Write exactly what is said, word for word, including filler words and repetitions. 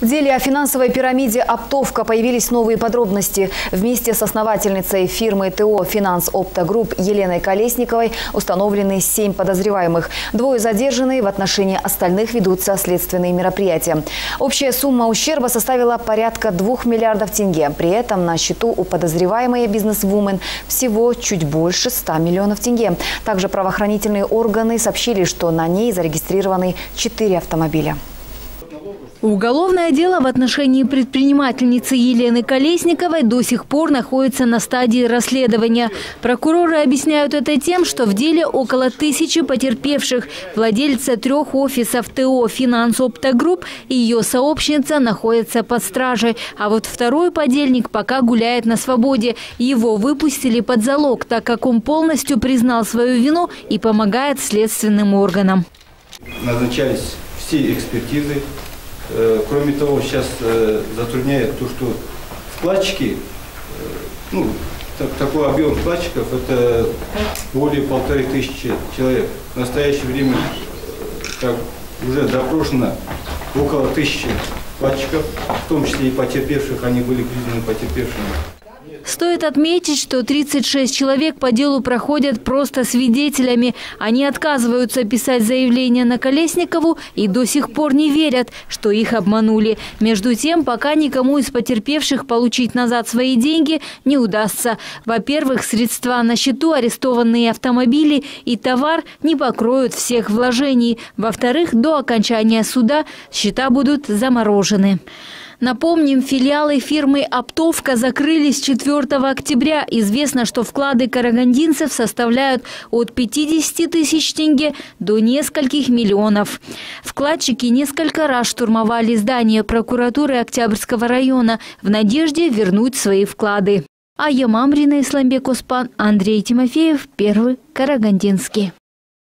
В деле о финансовой пирамиде «Оптовка» появились новые подробности. Вместе с основательницей фирмы ТОО «Финанс-ОптоГрупп» Еленой Колесниковой установлены семь подозреваемых. Двое задержаны, в отношении остальных ведутся следственные мероприятия. Общая сумма ущерба составила порядка двух миллиардов тенге. При этом на счету у подозреваемой бизнесвумен всего чуть больше ста миллионов тенге. Также правоохранительные органы сообщили, что на ней зарегистрированы четыре автомобиля. Уголовное дело в отношении предпринимательницы Елены Колесниковой до сих пор находится на стадии расследования. Прокуроры объясняют это тем, что в деле около тысячи потерпевших. Владельца трех офисов ТО «Финанс-ОптоГрупп» и ее сообщница находятся под стражей. А вот второй подельник пока гуляет на свободе. Его выпустили под залог, так как он полностью признал свою вину и помогает следственным органам. Назначались все экспертизы. Кроме того, сейчас затрудняет то, что вкладчики, ну, так, такой объем вкладчиков, это более полторы тысячи человек. В настоящее время как, уже запрошено около тысячи вкладчиков, в том числе и потерпевших, они были признаны потерпевшими. Стоит отметить, что тридцать шесть человек по делу проходят просто свидетелями. Они отказываются писать заявление на Колесникову и до сих пор не верят, что их обманули. Между тем, пока никому из потерпевших получить назад свои деньги не удастся. Во-первых, средства на счету, арестованные автомобили и товар не покроют всех вложений. Во-вторых, до окончания суда счета будут заморожены. Напомним, филиалы фирмы «Оптовка» закрылись четвёртого октября. Известно, что вклады карагандинцев составляют от пятидесяти тысяч тенге до нескольких миллионов. Вкладчики несколько раз штурмовали здание прокуратуры Октябрьского района в надежде вернуть свои вклады. А я Исламбек Оспан, Андрей Тимофеев, Первый Карагандинский.